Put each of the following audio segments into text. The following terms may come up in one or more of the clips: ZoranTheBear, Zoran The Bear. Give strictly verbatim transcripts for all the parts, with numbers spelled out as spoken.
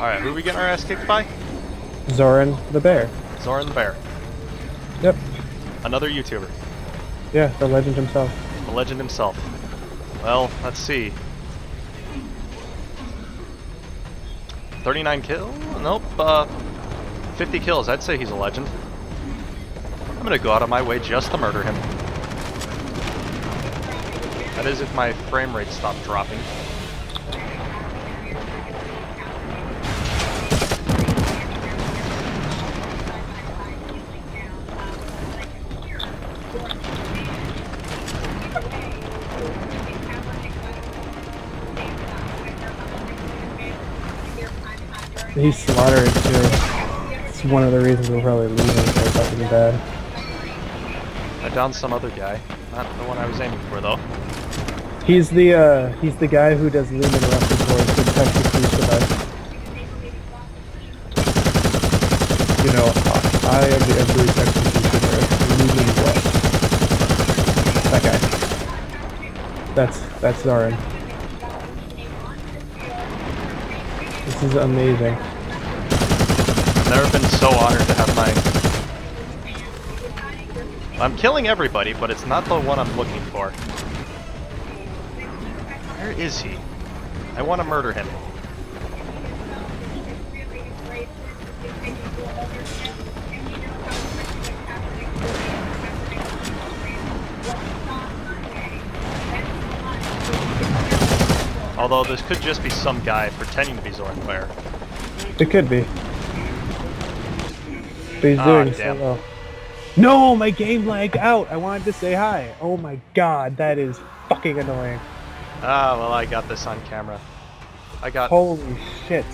Alright, who are we getting our ass kicked by? Zoran the Bear. Zoran the Bear. Yep. Another YouTuber. Yeah, the legend himself. The legend himself. Well, let's see. thirty-nine kills? Nope. Uh, fifty kills. I'd say he's a legend. I'm gonna go out of my way just to murder him. That is if my frame rate stopped dropping. He's slaughtered too. It's one of the reasons we're probably losing so fucking bad. I downed some other guy. Not the one I was aiming for though. He's the uh he's the guy who does lumen arrested for to protect the police with us. You know, I am the every executioner. Lumen what? That guy. That's that's Zoran. This is amazing. I've never been so honored to have my... I'm killing everybody, but it's not the one I'm looking for. Where is he? I want to murder him. Although this could just be some guy pretending to be ZoranTheBear. It could be. But he's doing ah, so well. No, my game lagged out. I wanted to say hi. Oh my god, that is fucking annoying. Ah, well, I got this on camera. I got. Holy shit.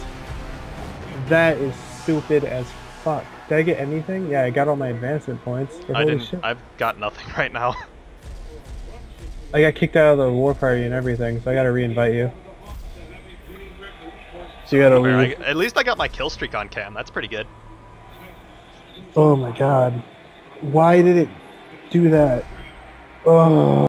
That is stupid as fuck. Did I get anything? Yeah, I got all my advancement points. But I holy didn't. Shit. I've got nothing right now. I got kicked out of the war party and everything, so I gotta re-invite you. So you gotta leave. I, at least I got my kill streak on cam. That's pretty good. Oh my god. Why did it do that? Oh.